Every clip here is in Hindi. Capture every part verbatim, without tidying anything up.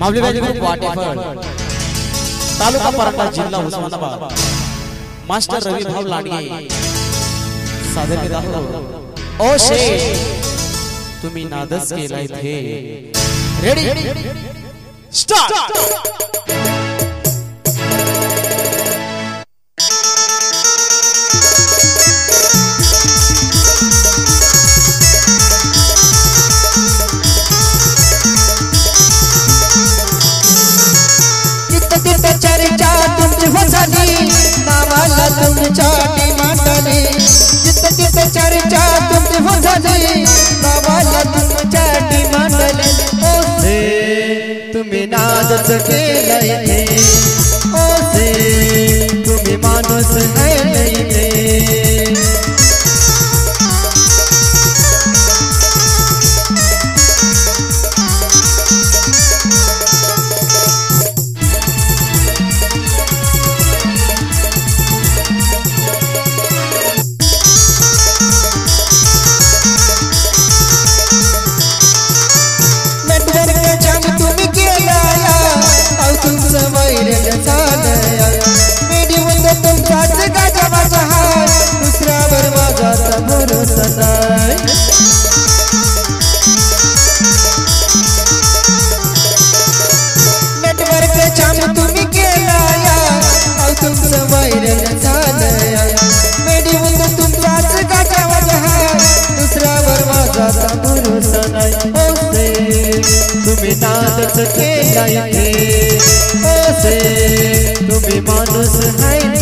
माऊलीबाग वाटेफळ तालुका परंडा जिल्हा उस्मानाबाद मास्टर रवि भाऊ लांडगे सादर के दाखव ओ शेट तुम्ही नादस केलाय थे रेडी स्टार्ट तुम्हें नादस के लगे ओ से तुम्हें मानुस है नहीं तुम्हें नादस के लायके ओ से तुम्हें मानुस है नहीं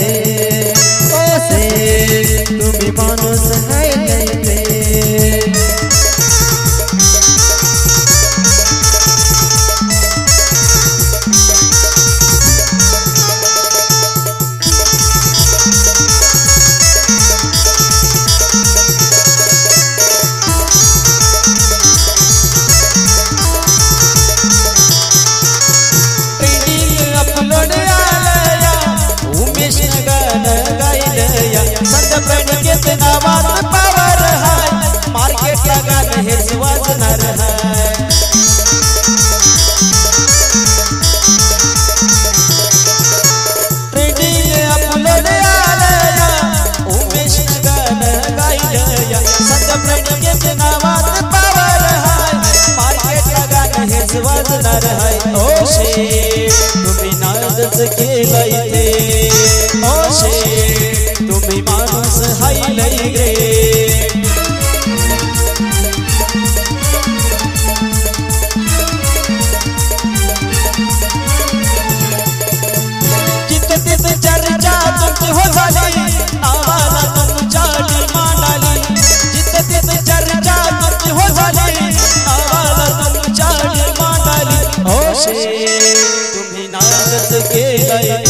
तुम्हें नादस के लायके